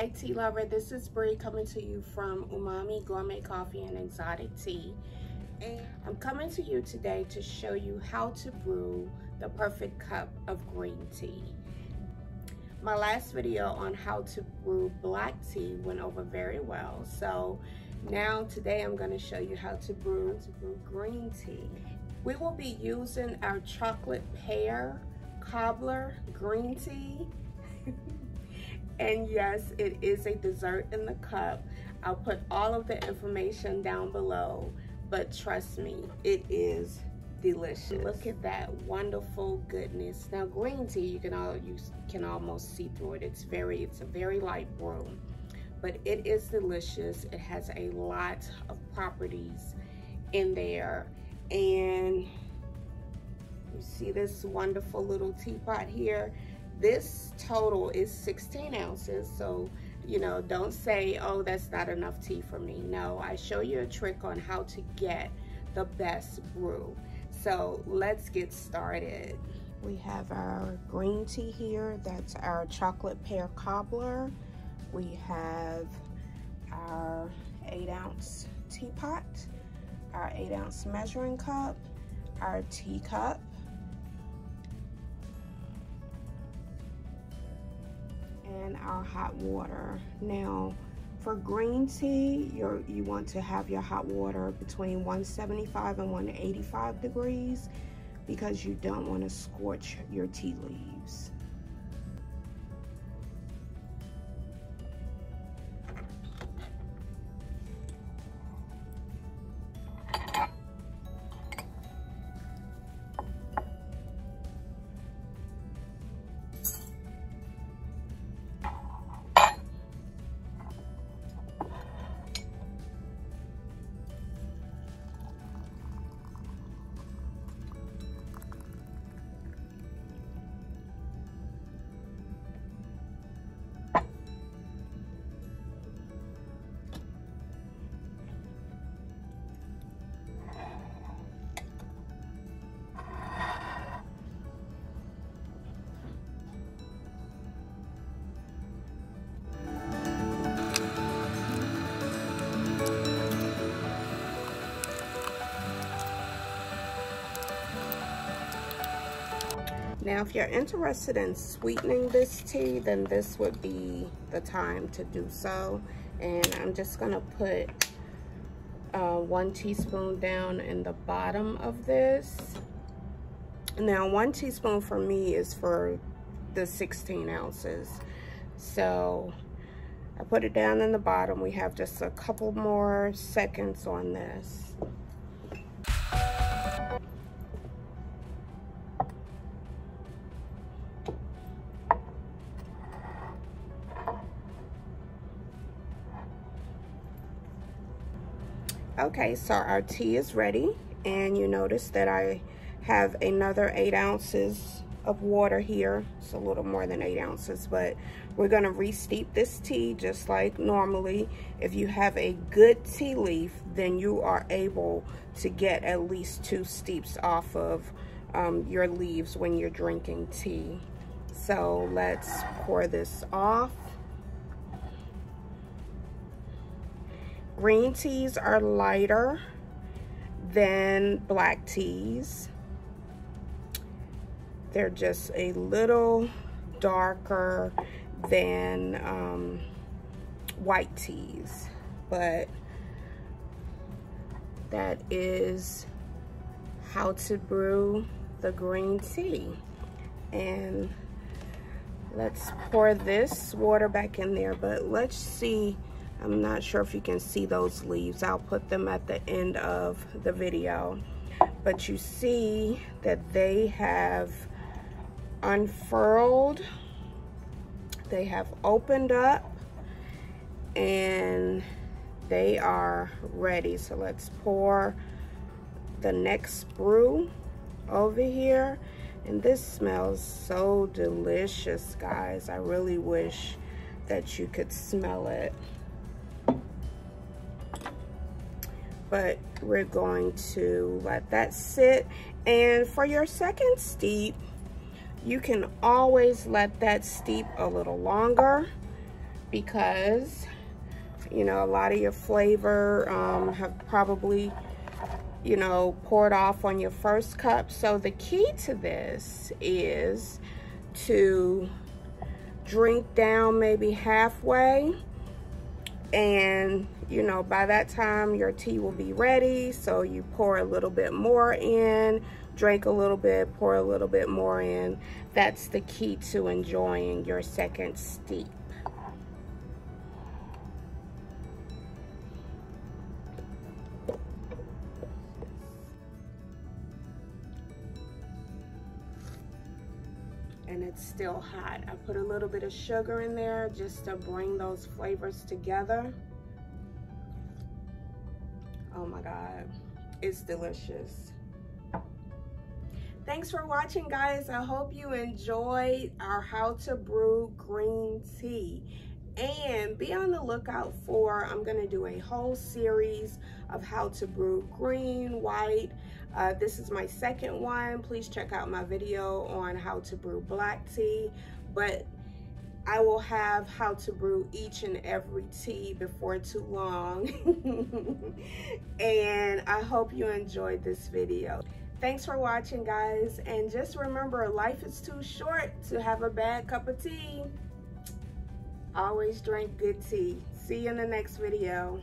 Hey tea lover, this is Bree coming to you from Umami Gourmet Coffee and Exotic Tea. And I'm coming to you today to show you how to brew the perfect cup of green tea. My last video on how to brew black tea went over very well. So now today I'm going to show you how to brew green tea. We will be using our chocolate pear cobbler green tea. And yes, it is a dessert in the cup. I'll put all of the information down below, but trust me, it is delicious. Look at that wonderful goodness. Now green tea, you can almost see through it. It's a very light brew, but it is delicious. It has a lot of properties in there. And you see this wonderful little teapot here. This total is 16 ounces, so don't say, oh, that's not enough tea for me. No, I show you a trick on how to get the best brew. So let's get started. We have our green tea here. That's our chocolate pear cobbler. We have our 8-ounce teapot, our 8-ounce measuring cup, our teacup, and our hot water. Now, for green tea, you want to have your hot water between 175 and 185 degrees because you don't want to scorch your tea leaves. Now, if you're interested in sweetening this tea, then this would be the time to do so. And I'm just gonna put 1 teaspoon down in the bottom of this. Now, 1 teaspoon for me is for the 16 ounces. So I put it down in the bottom. We have just a couple more seconds on this. Okay, so our tea is ready, and you notice that I have another 8 ounces of water here. It's a little more than 8 ounces, but we're gonna re-steep this tea just like normally. If you have a good tea leaf, then you are able to get at least 2 steeps off of your leaves when you're drinking tea. So let's pour this off. Green teas are lighter than black teas. They're just a little darker than white teas, but that is how to brew the green tea. And let's pour this water back in there, but let's see. I'm not sure if you can see those leaves. I'll put them at the end of the video. But you see that they have unfurled. They have opened up and they are ready. So let's pour the next brew over here. And this smells so delicious, guys. I really wish that you could smell it. But we're going to let that sit. And for your second steep, you can always let that steep a little longer. because, you know, a lot of your flavor have probably, you know, poured off on your first cup. So the key to this is to drink down maybe halfway, and, you know, by that time your tea will be ready. So you pour a little bit more in, drink a little bit, pour a little bit more in. That's the key to enjoying your second steep. And it's still hot. I put a little bit of sugar in there just to bring those flavors together. Oh my God, it's delicious. Thanks for watching, guys. I hope you enjoyed our how to brew green tea. And be on the lookout for, I'm gonna do a whole series of how to brew green, white. This is my second one. Please check out my video on how to brew black tea. But I will have how to brew each and every tea before too long. And I hope you enjoyed this video. Thanks for watching, guys. And just remember, life is too short to have a bad cup of tea. Always drink good tea. See you in the next video.